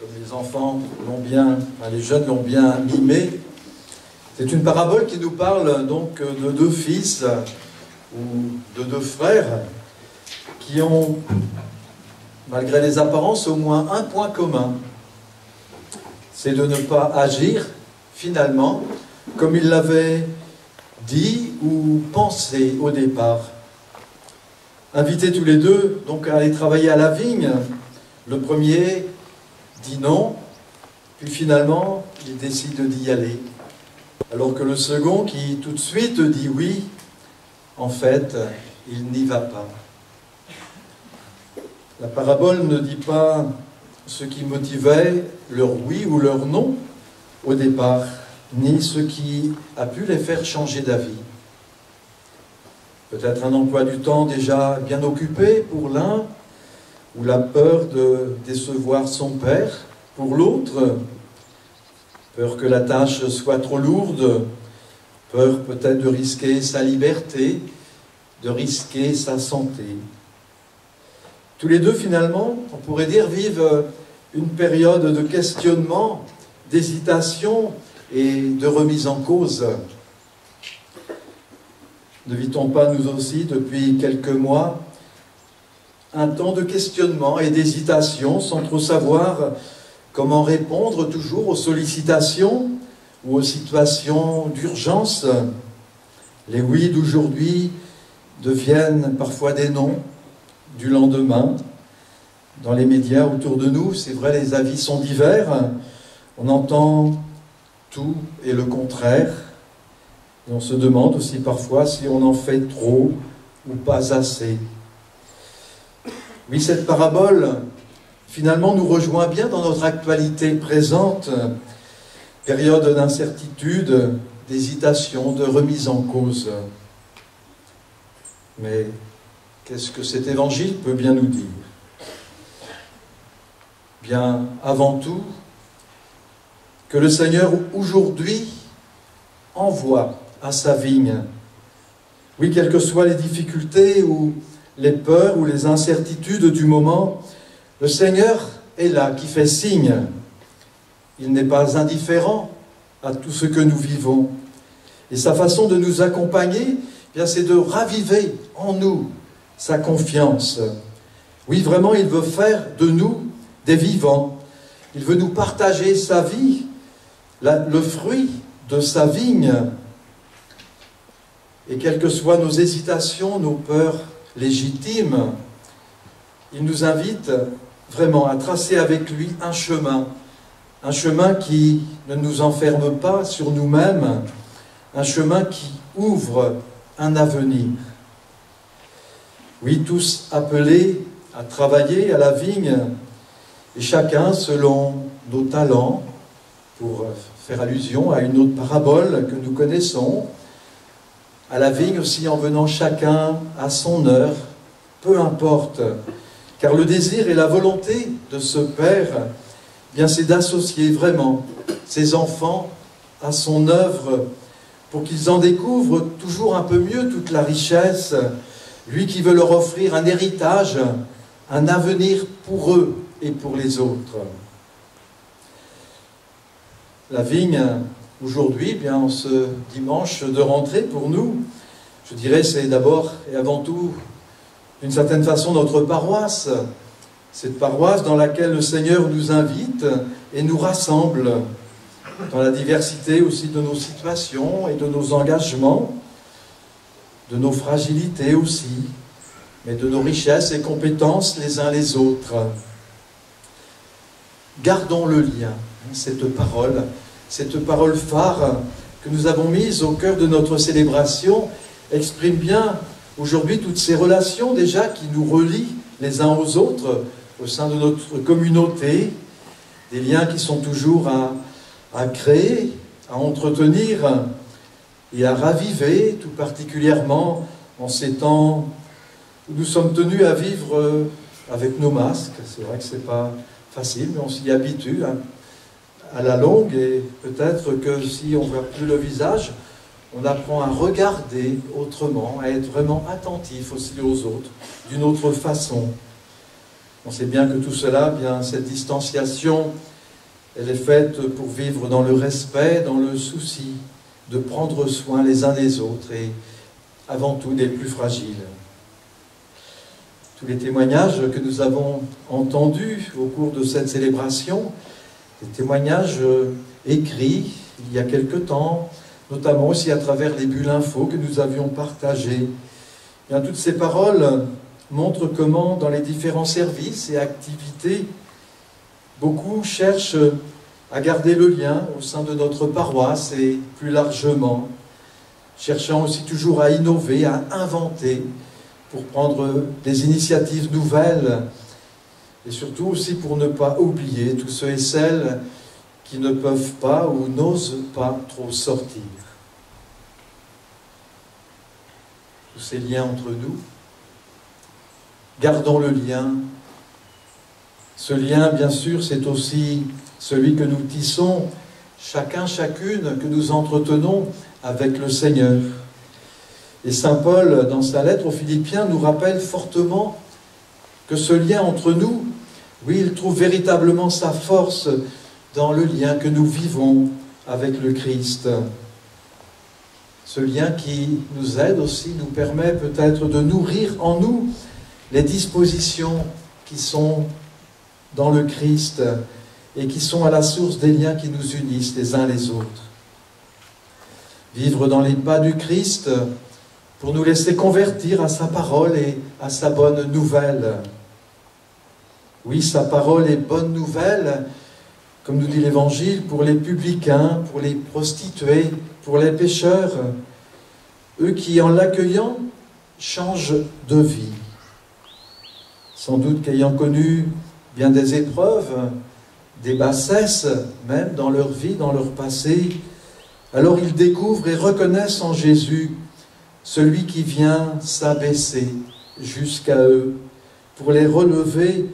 comme les enfants l'ont bien, enfin les jeunes l'ont bien mimé. C'est une parabole qui nous parle donc de deux fils ou de deux frères qui ont, malgré les apparences, au moins un point commun. C'est de ne pas agir, finalement, comme ils l'avaient dit ou pensé au départ. Invités tous les deux donc à aller travailler à la vigne, le premier dit non, puis finalement, il décide d'y aller. Alors que le second, qui tout de suite dit oui, en fait, il n'y va pas. La parabole ne dit pas ce qui motivait leur oui ou leur non au départ, ni ce qui a pu les faire changer d'avis. Peut-être un emploi du temps déjà bien occupé pour l'un, ou la peur de décevoir son père pour l'autre, peur que la tâche soit trop lourde, peur peut-être de risquer sa liberté, de risquer sa santé. Tous les deux, finalement, on pourrait dire, vivent une période de questionnement, d'hésitation et de remise en cause. Ne vit-on pas, nous aussi, depuis quelques mois, un temps de questionnement et d'hésitation, sans trop savoir comment répondre toujours aux sollicitations ou aux situations d'urgence? Les oui d'aujourd'hui deviennent parfois des non du lendemain. Dans les médias autour de nous, c'est vrai, les avis sont divers. On entend tout et le contraire. Et on se demande aussi parfois si on en fait trop ou pas assez. Oui, cette parabole, finalement, nous rejoint bien dans notre actualité présente, période d'incertitude, d'hésitation, de remise en cause. Mais qu'est-ce que cet évangile peut bien nous dire? Bien, avant tout, que le Seigneur, aujourd'hui, envoie à sa vigne. Oui, quelles que soient les difficultés ou les peurs ou les incertitudes du moment, le Seigneur est là, qui fait signe. Il n'est pas indifférent à tout ce que nous vivons. Et sa façon de nous accompagner, bien, c'est de raviver en nous sa confiance. Oui, vraiment, il veut faire de nous des vivants. Il veut nous partager sa vie, le fruit de sa vigne. Et quelles que soient nos hésitations, nos peurs légitimes, il nous invite vraiment à tracer avec lui un chemin qui ne nous enferme pas sur nous-mêmes, un chemin qui ouvre un avenir. Oui, tous appelés à travailler à la vigne, et chacun selon nos talents, pour faire allusion à une autre parabole que nous connaissons, à la vigne aussi en venant chacun à son heure, peu importe, car le désir et la volonté de ce Père, bien c'est d'associer vraiment ses enfants à son œuvre, pour qu'ils en découvrent toujours un peu mieux toute la richesse, lui qui veut leur offrir un héritage, un avenir pour eux et pour les autres. La vigne, aujourd'hui, bien en ce dimanche de rentrée pour nous, je dirais c'est d'abord et avant tout, d'une certaine façon, notre paroisse, cette paroisse dans laquelle le Seigneur nous invite et nous rassemble, dans la diversité aussi de nos situations et de nos engagements, de nos fragilités aussi, mais de nos richesses et compétences les uns les autres. Gardons le lien, cette parole phare que nous avons mise au cœur de notre célébration, exprime bien aujourd'hui toutes ces relations déjà qui nous relient les uns aux autres au sein de notre communauté, des liens qui sont toujours à créer, à entretenir, et à raviver, tout particulièrement en ces temps où nous sommes tenus à vivre avec nos masques. C'est vrai que ce n'est pas facile, mais on s'y habitue à la longue, et peut-être que si on ne voit plus le visage, on apprend à regarder autrement, à être vraiment attentif aussi aux autres, d'une autre façon. On sait bien que tout cela, bien cette distanciation, elle est faite pour vivre dans le respect, dans le souci de prendre soin les uns des autres et avant tout des plus fragiles. Tous les témoignages que nous avons entendus au cours de cette célébration, des témoignages écrits il y a quelque temps, notamment aussi à travers les bulles info que nous avions partagées. Bien, toutes ces paroles montrent comment dans les différents services et activités, beaucoup cherchent à garder le lien au sein de notre paroisse et plus largement, cherchant aussi toujours à innover, à inventer pour prendre des initiatives nouvelles et surtout aussi pour ne pas oublier tous ceux et celles qui ne peuvent pas ou n'osent pas trop sortir. Tous ces liens entre nous, gardons le lien. Ce lien, bien sûr, c'est aussi celui que nous tissons, chacun, chacune, que nous entretenons avec le Seigneur. Et saint Paul, dans sa lettre aux Philippiens, nous rappelle fortement que ce lien entre nous, oui, il trouve véritablement sa force dans le lien que nous vivons avec le Christ. Ce lien qui nous aide aussi, nous permet peut-être de nourrir en nous les dispositions qui sont dans le Christ et qui sont à la source des liens qui nous unissent les uns les autres. Vivre dans les pas du Christ pour nous laisser convertir à sa parole et à sa bonne nouvelle. Oui, sa parole est bonne nouvelle, comme nous dit l'Évangile, pour les publicains, pour les prostituées, pour les pécheurs, eux qui, en l'accueillant, changent de vie. Sans doute qu'ayant connu bien des épreuves, des bassesses, même dans leur vie, dans leur passé, alors ils découvrent et reconnaissent en Jésus celui qui vient s'abaisser jusqu'à eux, pour les relever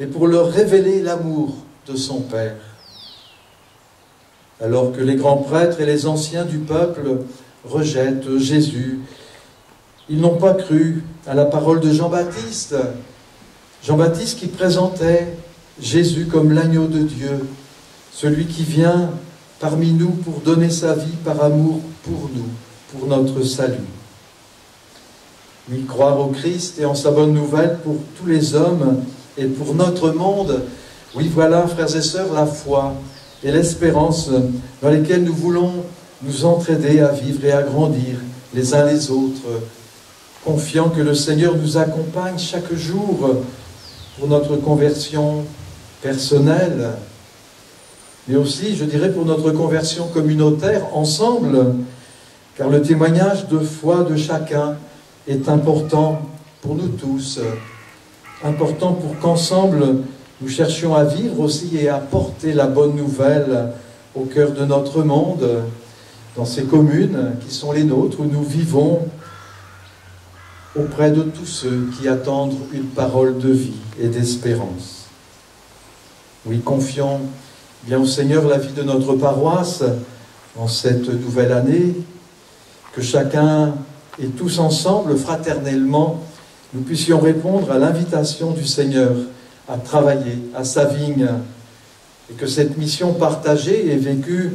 et pour leur révéler l'amour de son Père. Alors que les grands prêtres et les anciens du peuple rejettent Jésus, ils n'ont pas cru à la parole de Jean-Baptiste. Jean-Baptiste qui présentait Jésus comme l'agneau de Dieu, celui qui vient parmi nous pour donner sa vie par amour pour nous, pour notre salut. Oui, croire au Christ et en sa bonne nouvelle pour tous les hommes et pour notre monde, oui, voilà, frères et sœurs, la foi et l'espérance dans lesquelles nous voulons nous entraider à vivre et à grandir les uns les autres, confiant que le Seigneur nous accompagne chaque jour pour notre conversion personnelle, mais aussi, je dirais, pour notre conversion communautaire, ensemble, car le témoignage de foi de chacun est important pour nous tous, important pour qu'ensemble, nous cherchions à vivre aussi et à porter la bonne nouvelle au cœur de notre monde, dans ces communes qui sont les nôtres, où nous vivons auprès de tous ceux qui attendent une parole de vie et d'espérance. Oui, confions bien au Seigneur la vie de notre paroisse en cette nouvelle année, que chacun et tous ensemble, fraternellement, nous puissions répondre à l'invitation du Seigneur à travailler à sa vigne, et que cette mission partagée est vécue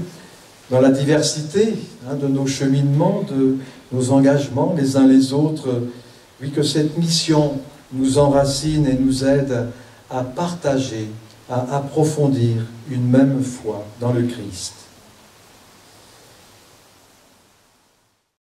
dans la diversité de nos cheminements, de nos engagements les uns les autres, oui, que cette mission nous enracine et nous aide à partager, à approfondir une même foi dans le Christ.